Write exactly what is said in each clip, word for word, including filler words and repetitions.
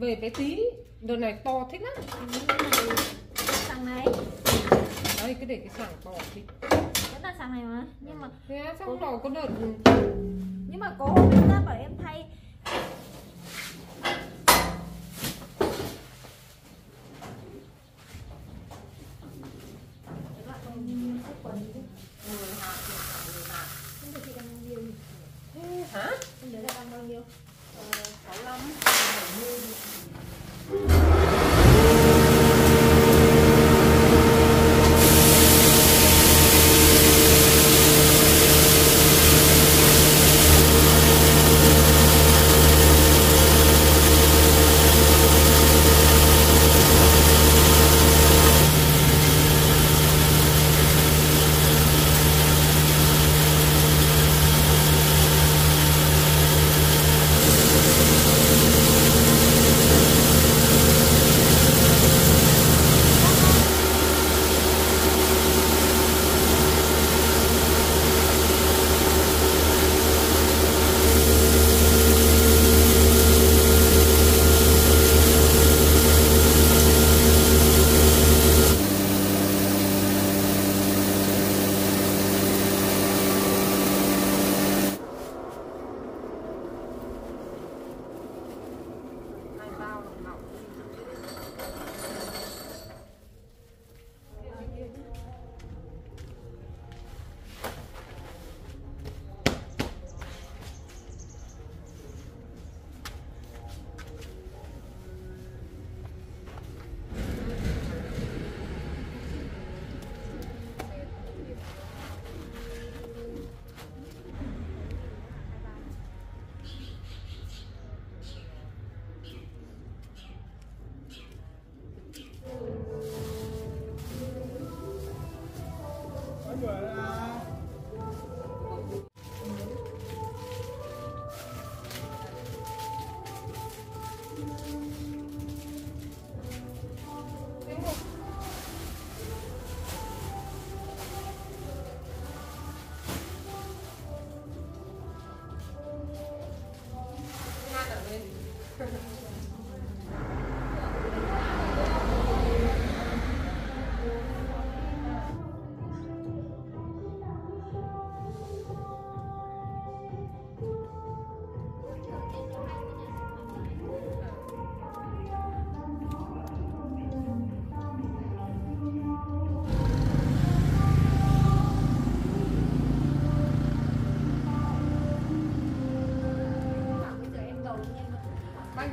Về bé tí, đồ này to thích lắm. Sàng này. Đây cứ để cái sàng to đi. Vẫn là sàng này mà. Nhưng mà thế xong cô... có đợt. Nhưng mà cô hôm ta bảo em thay. Hả? Em đấy là ăn bao nhiêu?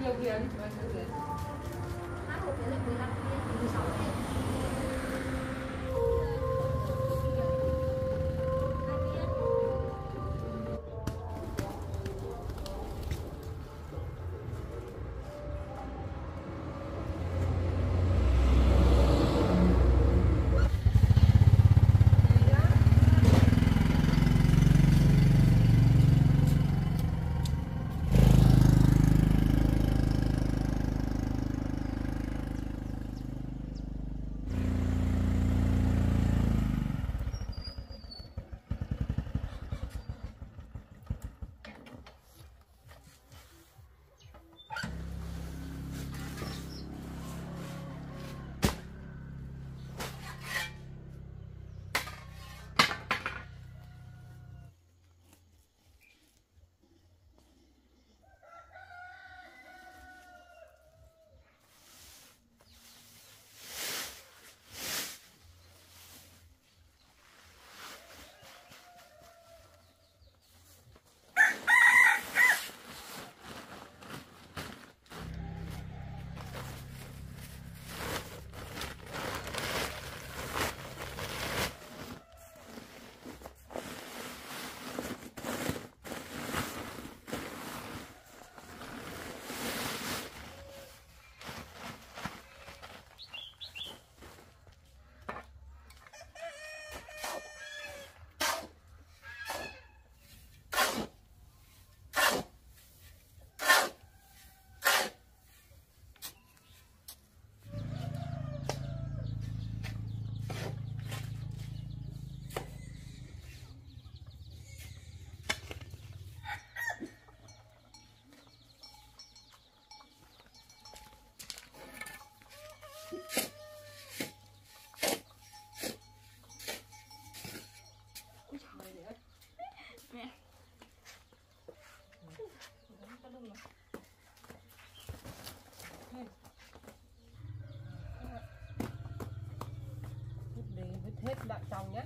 Nhiều tiền. Hai hộp đấy là mười lăm viên, mười sáu viên. hết đặng xong nhé.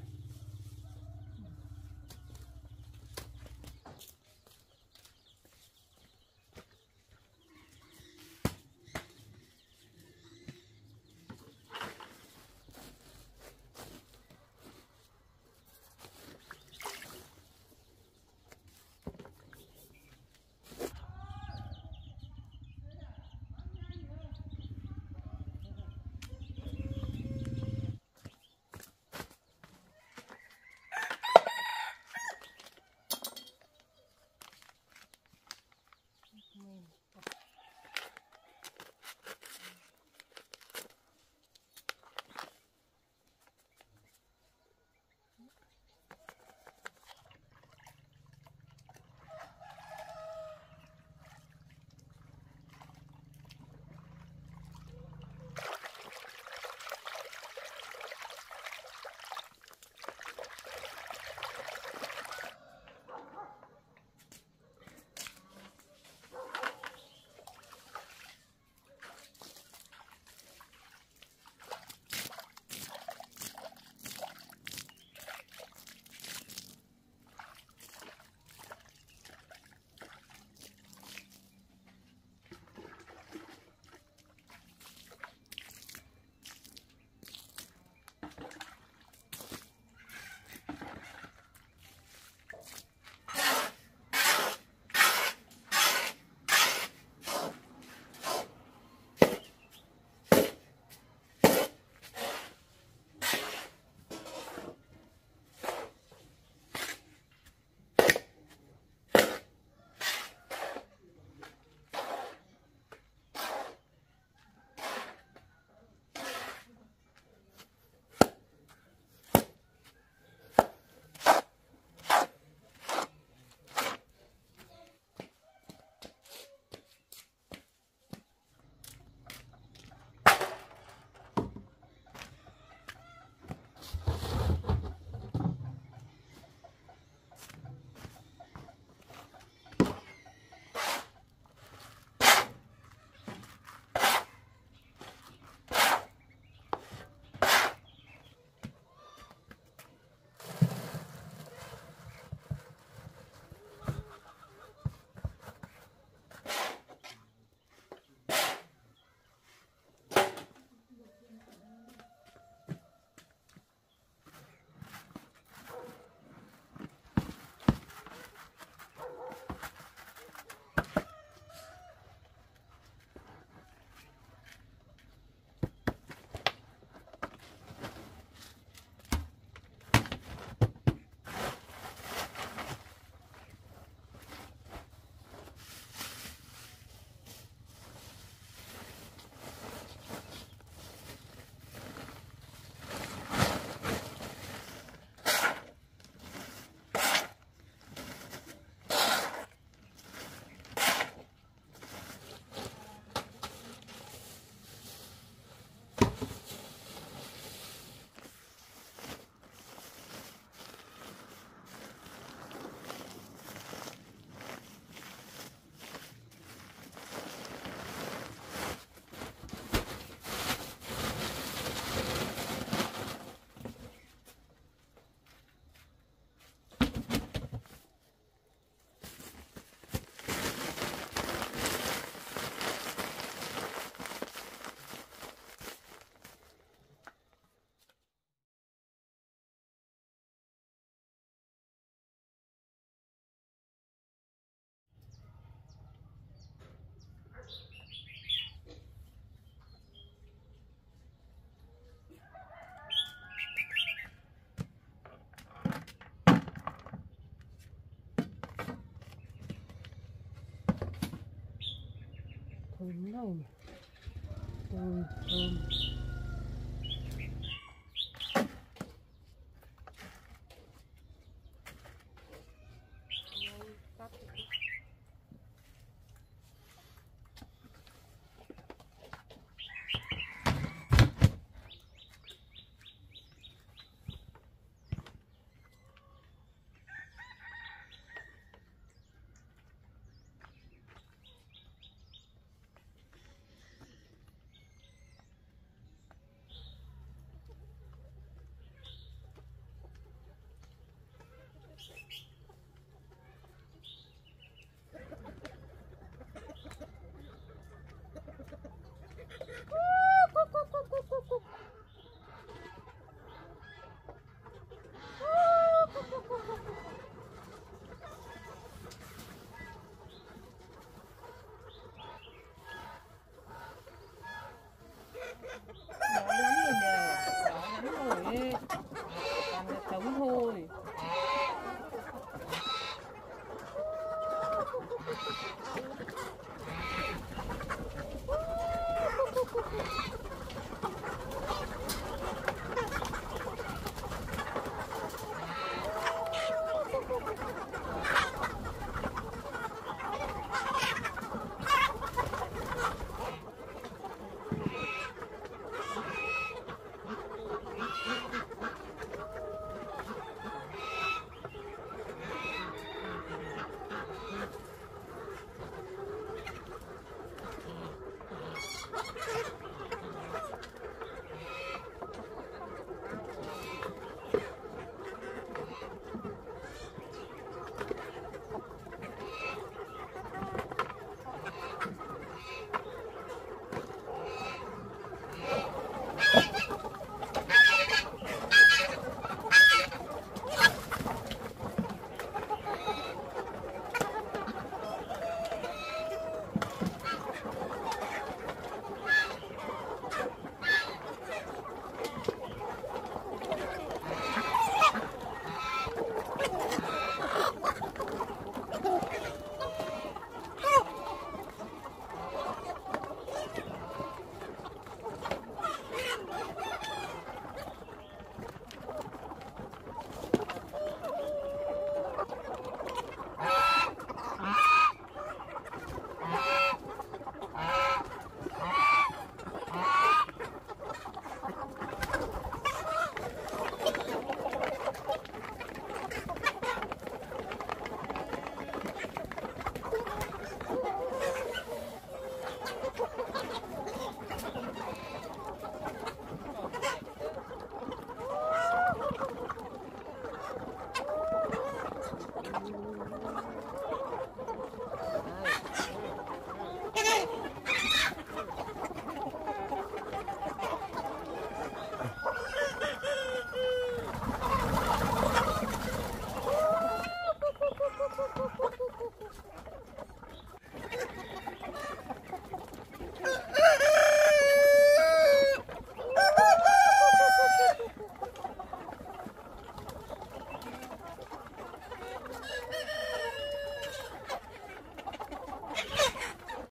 Thơm đâu nhỉ? Ôi thơm. Đấy, ăn chống thôi.